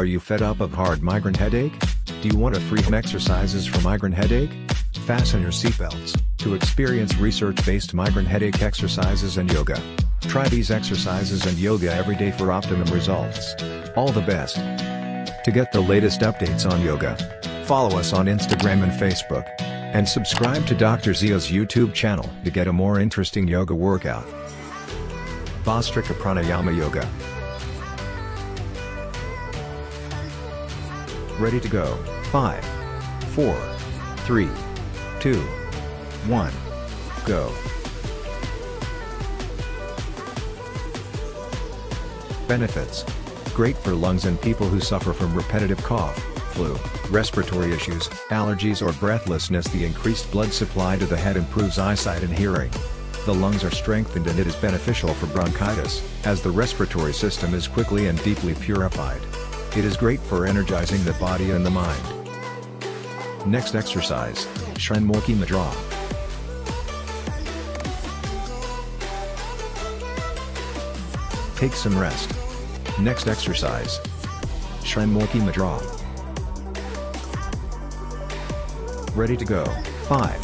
Are you fed up of hard migraine headache? Do you want a free home exercises for migraine headache? Fasten your seatbelts to experience research-based migraine headache exercises and yoga. Try these exercises and yoga every day for optimum results. All the best. To get the latest updates on yoga, follow us on Instagram and Facebook. And subscribe to Dr. Zio's YouTube channel to get a more interesting yoga workout. Bhastrika Pranayama Yoga. Ready to go. 5, 4, 3, 2, 1, go. Benefits. Great for lungs and people who suffer from repetitive cough, flu, respiratory issues, allergies or breathlessness. The increased blood supply to the head improves eyesight and hearing. The lungs are strengthened and it is beneficial for bronchitis, as the respiratory system is quickly and deeply purified. It is great for energizing the body and the mind. Next exercise, Shrimukhi Mudra. Take some rest. Next exercise, Shrimukhi Mudra. Ready to go. 5,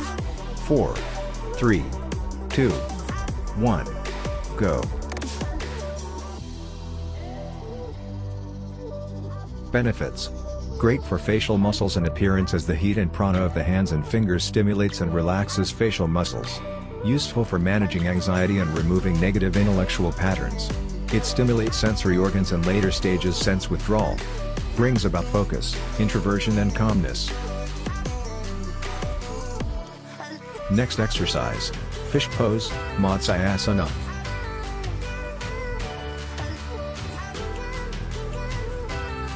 4, 3, 2, 1, go. Benefits. Great for facial muscles and appearance, as the heat and prana of the hands and fingers stimulates and relaxes facial muscles. Useful for managing anxiety and removing negative intellectual patterns. It stimulates sensory organs and later stages sense withdrawal. Brings about focus, introversion and calmness. Next exercise, fish pose, Matsyasana.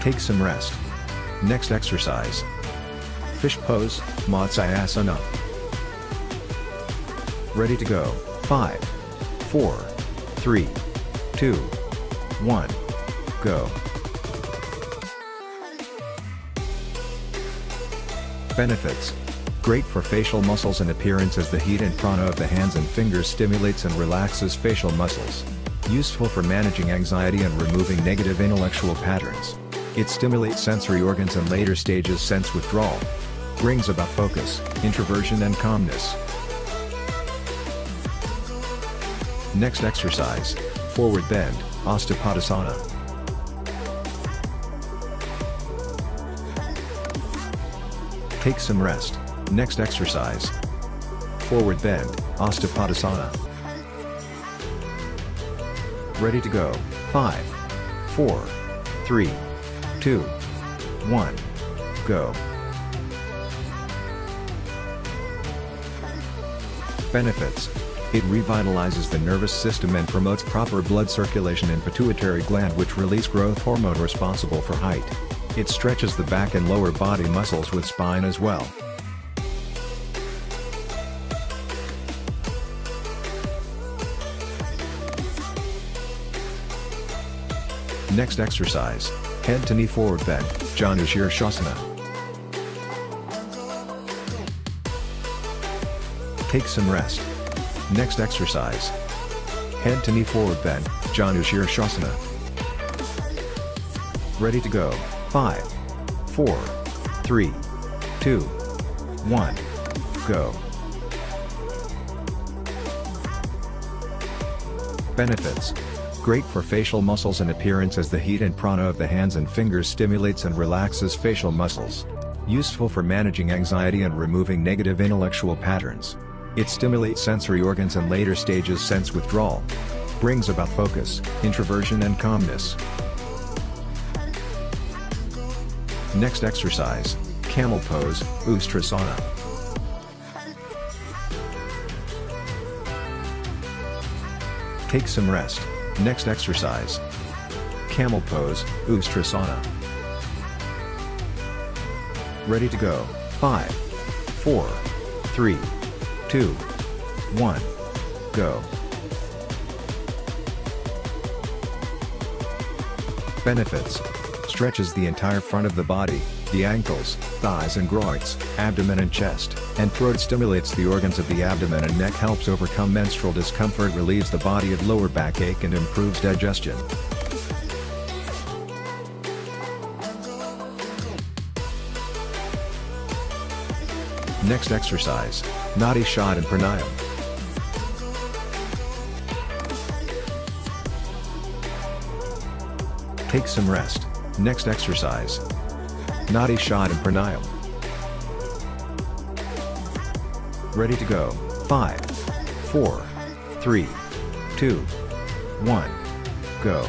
Take some rest. Next exercise, fish pose, Matsyasana. Ready to go. 5, 4, 3, 2, 1, go. Benefits. Great for facial muscles and appearance, as the heat and prana of the hands and fingers stimulates and relaxes facial muscles. Useful for managing anxiety and removing negative intellectual patterns. It stimulates sensory organs and later stages sense withdrawal. Brings about focus, introversion and calmness. Next exercise, forward bend, Ostapatasana. Take some rest. Next exercise, forward bend, Ostapatasana. Ready to go. 5, 4, 3, 2, 1, go. Benefits. It revitalizes the nervous system and promotes proper blood circulation and pituitary gland, which release growth hormone responsible for height. It stretches the back and lower body muscles with spine as well. Next exercise, head to knee forward bend, Janushir Shasana. Take some rest. Next exercise, head to knee forward bend, Janushir Shasana. Ready to go. 5, 4, 3, 2, 1, go. Benefits. Great for facial muscles and appearance, as the heat and prana of the hands and fingers stimulates and relaxes facial muscles. Useful for managing anxiety and removing negative intellectual patterns. It stimulates sensory organs and later stages sense withdrawal. Brings about focus, introversion and calmness. Next exercise, camel pose, Ustrasana. Take some rest. Next exercise, camel pose, Ustrasana. Ready to go. 5, 4, 3, 2, 1, go. Benefits. Stretches the entire front of the body, the ankles, thighs and groins, abdomen and chest, and throat. Stimulates the organs of the abdomen and neck, helps overcome menstrual discomfort, relieves the body of lower backache and improves digestion. Next exercise, Nadi Shodhan Pranayam. Take some rest. Next exercise, Nadi Shodhan Pranayam. Ready to go. 5, 4, 3, 2, 1, go.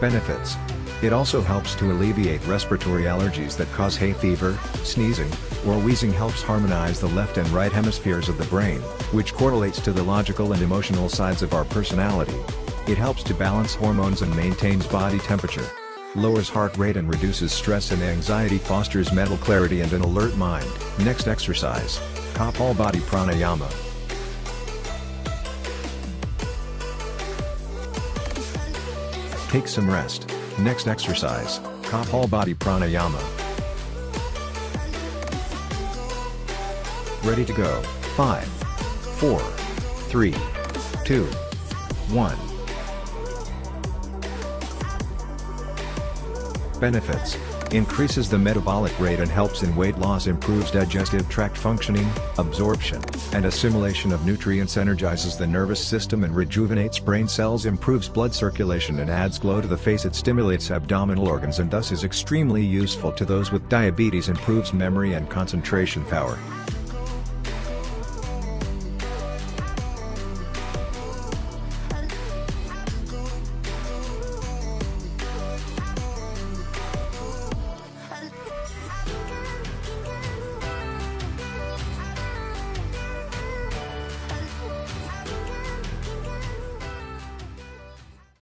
Benefits. It also helps to alleviate respiratory allergies that cause hay fever, sneezing, or wheezing. Helps harmonize the left and right hemispheres of the brain, which correlates to the logical and emotional sides of our personality. It helps to balance hormones and maintains body temperature. Lowers heart rate and reduces stress and anxiety. Fosters mental clarity and an alert mind. Next exercise, Kapalbhati Pranayama. Take some rest. Next exercise, Kapalbhati Pranayama. Ready to go. 5, 4, 3, 2, 1. Benefits. Increases the metabolic rate and helps in weight loss. Improves digestive tract functioning, absorption, and assimilation of nutrients. Energizes the nervous system and rejuvenates brain cells. Improves blood circulation and adds glow to the face. It stimulates abdominal organs and thus is extremely useful to those with diabetes. Improves memory and concentration power.